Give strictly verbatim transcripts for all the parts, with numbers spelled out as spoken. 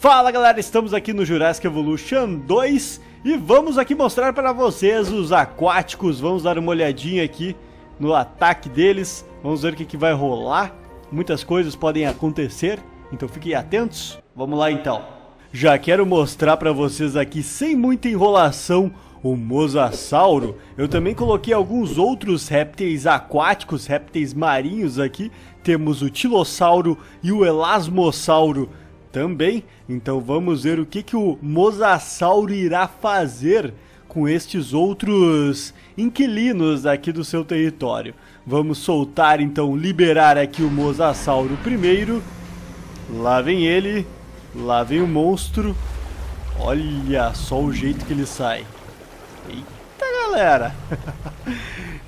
Fala galera, estamos aqui no Jurassic Evolution dois e vamos aqui mostrar para vocês os aquáticos. Vamos dar uma olhadinha aqui no ataque deles, vamos ver o que, que vai rolar. Muitas coisas podem acontecer, então fiquem atentos. Vamos lá então. Já quero mostrar para vocês aqui, sem muita enrolação, o Mosassauro. Eu também coloquei alguns outros répteis aquáticos, répteis marinhos aqui. Temos o tilossauro e o elasmossauro também. Então vamos ver o que, que o Mosassauro irá fazer com estes outros inquilinos aqui do seu território. Vamos soltar então, liberar aqui o Mosassauro primeiro. Lá vem ele, lá vem o monstro. Olha só o jeito que ele sai. Eita galera,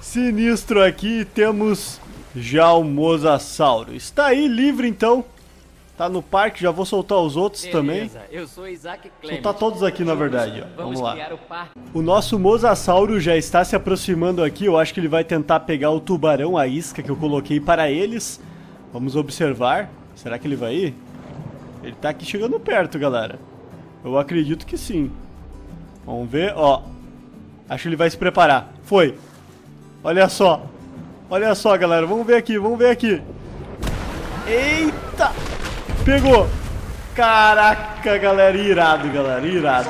sinistro aqui. Temos já o Mosassauro. Está aí livre então. Tá no parque, já vou soltar os outros. Beleza, também. Eu sou Isaac Clement. Soltar todos aqui na verdade, ó. Vamos, Vamos lá. O, o nosso Mosassauro já está se aproximando aqui. Eu acho que ele vai tentar pegar o tubarão, a isca que eu coloquei para eles. Vamos observar. Será que ele vai ir? Ele tá aqui chegando perto, galera. Eu acredito que sim. Vamos ver, ó. Acho que ele vai se preparar. Foi. Olha só. Olha só, galera. Vamos ver aqui, vamos ver aqui. Eita! Pegou. Caraca, galera. Irado, galera. Irado.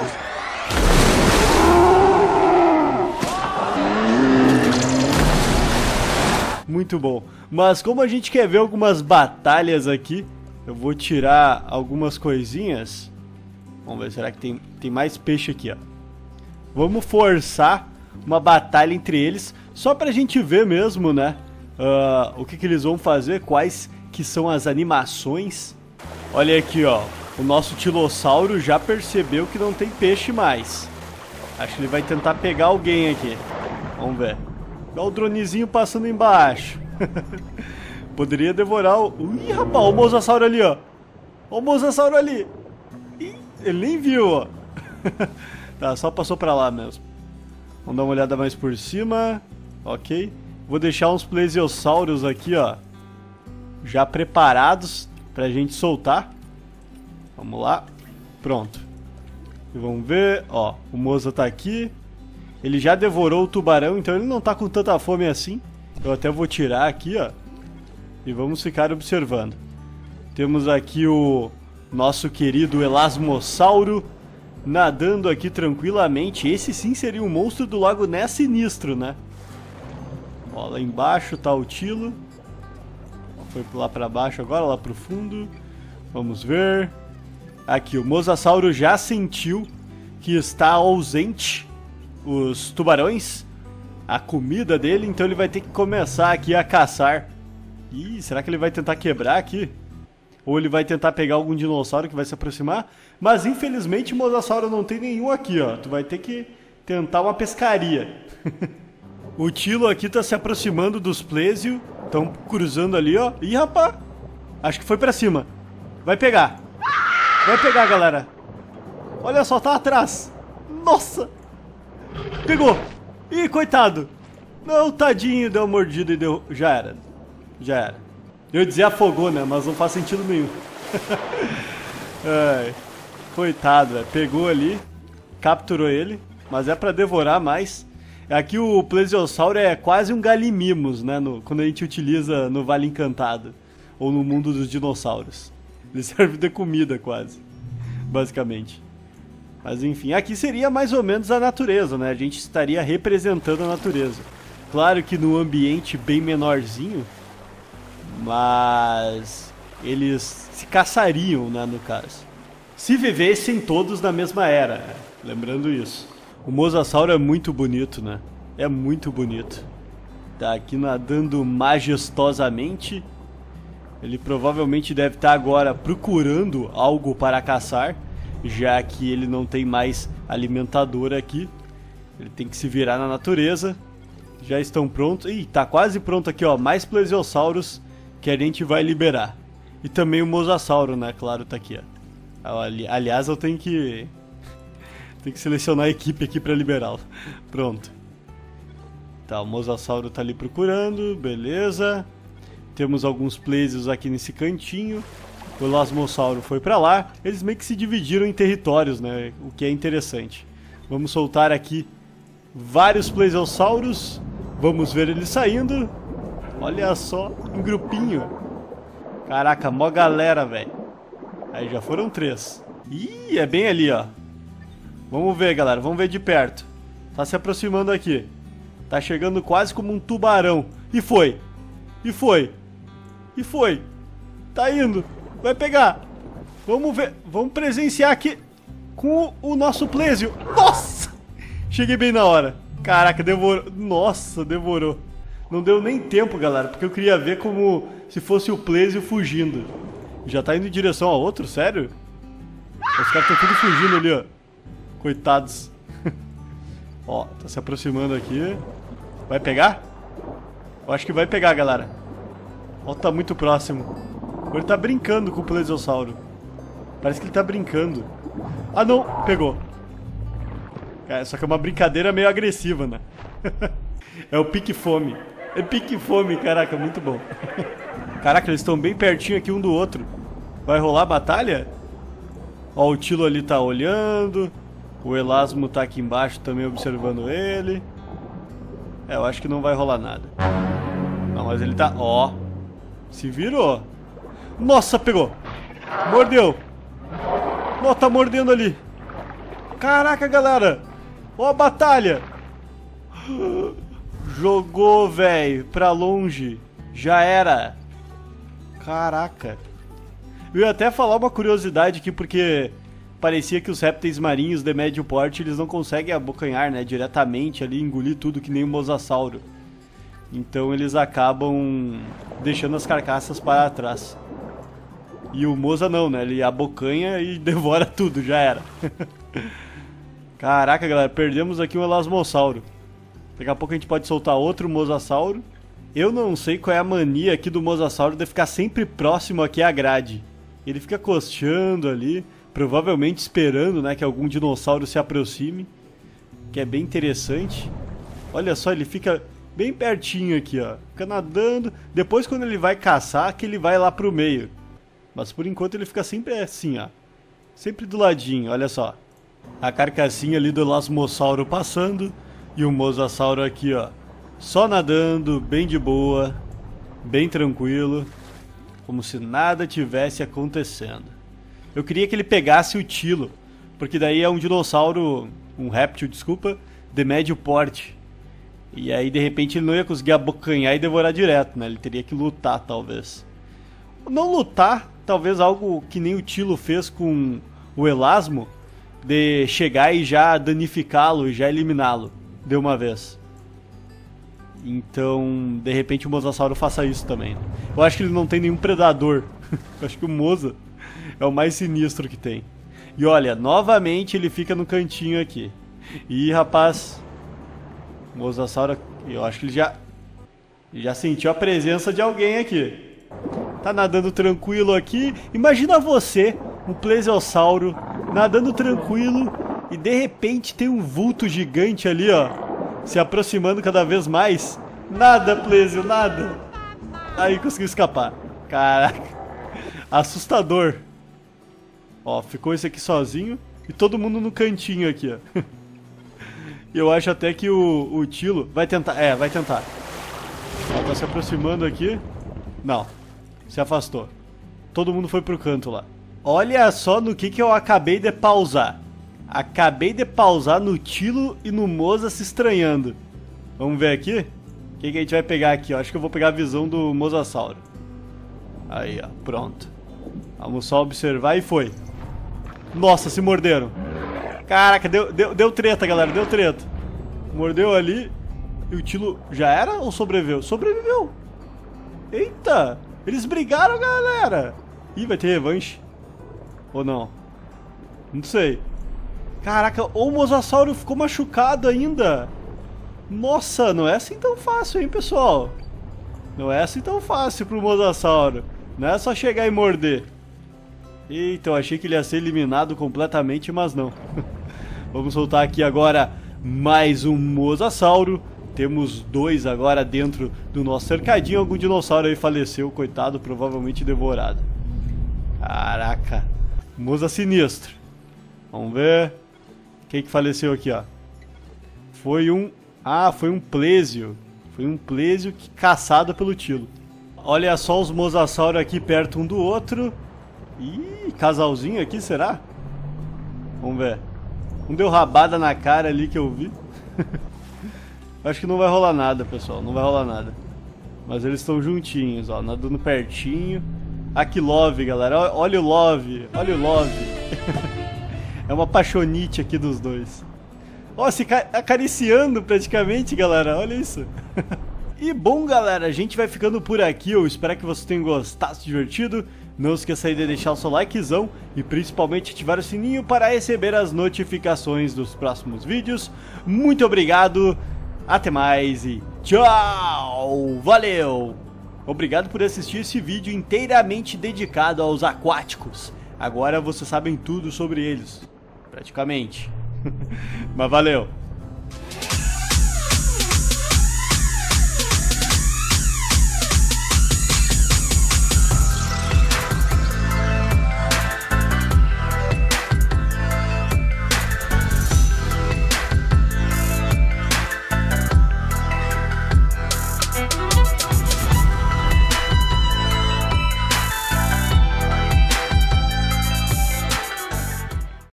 Muito bom. Mas como a gente quer ver algumas batalhas aqui, eu vou tirar algumas coisinhas. Vamos ver, será que tem, tem mais peixe aqui, ó. Vamos forçar uma batalha entre eles, só pra gente ver mesmo, né? Uh, o que que eles vão fazer, quais que são as animações. Olha aqui, ó. O nosso tilossauro já percebeu que não tem peixe mais. Acho que ele vai tentar pegar alguém aqui. Vamos ver. Olha o dronezinho passando embaixo. Poderia devorar o... Ih, rapaz, o mosassauro ali, ó. O mosassauro ali. Ih, ele nem viu, ó. Tá, só passou pra lá mesmo. Vamos dar uma olhada mais por cima. Ok. Vou deixar uns plesiossauros aqui, ó. Já preparados pra gente soltar. Vamos lá. Pronto. E vamos ver. Ó, o Mosa tá aqui. Ele já devorou o tubarão, então ele não tá com tanta fome assim. Eu até vou tirar aqui, ó. E vamos ficar observando. Temos aqui o nosso querido Elasmossauro nadando aqui tranquilamente. Esse sim seria um monstro do lago Ness sinistro, né? Ó, lá embaixo tá o Tilo. Foi lá pra baixo agora, lá pro fundo. Vamos ver. Aqui, o Mosassauro já sentiu que está ausente os tubarões, a comida dele, então ele vai ter que começar aqui a caçar. Ih, será que ele vai tentar quebrar aqui? Ou ele vai tentar pegar algum dinossauro que vai se aproximar? Mas infelizmente o Mosassauro não tem nenhum aqui, ó. Tu vai ter que tentar uma pescaria. O Tilo aqui tá se aproximando dos Plesio. Estão cruzando ali, ó. Ih, rapaz. Acho que foi pra cima. Vai pegar. Vai pegar, galera. Olha só, tá atrás. Nossa. Pegou. Ih, coitado. Não, tadinho. Deu uma mordida e deu... Já era. Já era. Eu ia dizer afogou, né? Mas não faz sentido nenhum. É. Coitado, velho. Pegou ali. Capturou ele. Mas é pra devorar mais. Aqui o plesiosauro é quase um Galimimus, né? No, quando a gente utiliza no Vale Encantado. Ou no mundo dos dinossauros. Ele serve de comida quase. Basicamente. Mas enfim, aqui seria mais ou menos a natureza, né? A gente estaria representando a natureza. Claro que num ambiente bem menorzinho. Mas... eles se caçariam, né? No caso. Se vivessem todos na mesma era. Né? Lembrando isso. O Mosassauro é muito bonito, né? É muito bonito. Tá aqui nadando majestosamente. Ele provavelmente deve estar agora procurando algo para caçar, já que ele não tem mais alimentador aqui. Ele tem que se virar na natureza. Já estão prontos. Ih, tá quase pronto aqui, ó. Mais plesiossauros que a gente vai liberar. E também o Mosassauro, né? Claro, tá aqui, ó. Ali, aliás, eu tenho que... Tem que selecionar a equipe aqui pra liberá-lo. Pronto. Tá, o Mosassauro tá ali procurando. Beleza. Temos alguns plesios aqui nesse cantinho. o Elasmossauro foi para lá, eles meio que se dividiram em territórios, né? O que é interessante. Vamos soltar aqui vários plesiossauros. Vamos ver eles saindo. Olha só, em grupinho. Caraca, mó galera, velho. Aí já foram três. Ih, é bem ali, ó. Vamos ver, galera, vamos ver de perto. Tá se aproximando aqui. Tá chegando quase como um tubarão. E foi, e foi, e foi. Tá indo, vai pegar. Vamos ver, vamos presenciar aqui com o nosso plesio. Nossa, cheguei bem na hora. Caraca, devorou, nossa, devorou. Não deu nem tempo, galera, porque eu queria ver como se fosse o plesio fugindo. Já tá indo em direção a outro, sério? Os caras estão tudo fugindo ali, ó. Coitados. Ó, tá se aproximando aqui. Vai pegar? Eu acho que vai pegar, galera. Ó, tá muito próximo. Ele tá brincando com o plesiosauro. Parece que ele tá brincando. Ah, não, pegou. Cara, só que é uma brincadeira meio agressiva, né? É o pique-fome. É pique-fome, caraca, muito bom. Caraca, eles estão bem pertinho aqui um do outro. Vai rolar a batalha? Ó, o Tilo ali tá olhando. O Elasmo tá aqui embaixo também observando ele. É, eu acho que não vai rolar nada. Não, mas ele tá... Ó, se virou. Nossa, pegou. Mordeu. Ó, tá mordendo ali. Caraca, galera. Ó a batalha. Jogou, velho, pra longe. Já era. Caraca. Eu ia até falar uma curiosidade aqui, porque parecia que os répteis marinhos de médio porte, eles não conseguem abocanhar, né, diretamente ali, engolir tudo que nem o Mosassauro. Então eles acabam deixando as carcaças para trás. E o Mosa não, né, ele abocanha e devora tudo, já era. Caraca, galera, perdemos aqui um Elasmossauro. Daqui a pouco a gente pode soltar outro Mosassauro. Eu não sei qual é a mania aqui do Mosassauro de ficar sempre próximo aqui à grade. Ele fica costeando ali, provavelmente esperando, né, que algum dinossauro se aproxime, que é bem interessante. Olha só, ele fica bem pertinho aqui, ó, fica nadando. Depois, quando ele vai caçar, que ele vai lá pro meio. Mas por enquanto ele fica sempre assim, ó, sempre do ladinho, olha só. A carcassinha ali do Elasmossauro passando e o Mosassauro aqui, ó, só nadando, bem de boa, bem tranquilo, como se nada tivesse acontecendo. Eu queria que ele pegasse o Tilo, porque daí é um dinossauro, um réptil, desculpa, de médio porte. E aí de repente ele não ia conseguir abocanhar e devorar direto, né? Ele teria que lutar, talvez. Não lutar, talvez algo que nem o Tilo fez com o Elasmo, de chegar e já danificá-lo e já eliminá-lo de uma vez. Então, de repente o Mosassauro faça isso também. Eu acho que ele não tem nenhum predador. Eu acho que o Mosa é o mais sinistro que tem. E olha, novamente ele fica no cantinho aqui. E rapaz, o Mosassauro, eu acho que ele já, ele já sentiu a presença de alguém aqui. Tá nadando tranquilo aqui. Imagina você, um plesiosauro, nadando tranquilo e de repente tem um vulto gigante ali, ó, se aproximando cada vez mais. Nada, Plesio, nada. Aí conseguiu escapar. Caraca, assustador. Ó, ficou esse aqui sozinho e todo mundo no cantinho aqui, ó. Eu acho até que o, o Tilo vai tentar, é, vai tentar. Ó, tá se aproximando aqui. Não, se afastou. Todo mundo foi pro canto lá. Olha só no que que eu acabei de pausar. Acabei de pausar no Tilo e no Mosa se estranhando. Vamos ver aqui? O que, que a gente vai pegar aqui? Eu acho que eu vou pegar a visão do Mosassauro. Aí, ó, pronto. Vamos só observar e foi. Nossa, se morderam. Caraca, deu, deu, deu treta, galera, deu treta. Mordeu ali e o Tilo já era ou sobreviveu? Sobreviveu. Eita, eles brigaram, galera. Ih, vai ter revanche. Ou não? Não sei. Caraca, o Mosassauro ficou machucado ainda. Nossa, não é assim tão fácil, hein, pessoal? Não é assim tão fácil pro Mosassauro. Não é só chegar e morder. Eita, eu achei que ele ia ser eliminado completamente, mas não. Vamos soltar aqui agora mais um Mosassauro. Temos dois agora dentro do nosso cercadinho. Algum dinossauro aí faleceu, coitado, provavelmente devorado. Caraca. Musa sinistro. Vamos ver. Quem que faleceu aqui, ó? Foi um... Ah, foi um plésio. Foi um plésio que... caçado pelo tilo. Olha só os mosassauros aqui perto um do outro. Ih, casalzinho aqui, será? Vamos ver. Um deu rabada na cara ali que eu vi. Acho que não vai rolar nada, pessoal. Não vai rolar nada. Mas eles estão juntinhos, ó. Nadando pertinho. Aqui love, galera. Olha o love. Olha o love. É uma paixonite aqui dos dois. Ó, se acariciando praticamente, galera. Olha isso. E bom, galera, a gente vai ficando por aqui. Eu espero que vocês tenham gostado, se divertido. Não esqueça aí de deixar o seu likezão e principalmente ativar o sininho para receber as notificações dos próximos vídeos. Muito obrigado, até mais e tchau! Valeu! Obrigado por assistir esse vídeo inteiramente dedicado aos aquáticos. Agora vocês sabem tudo sobre eles, praticamente. Mas valeu!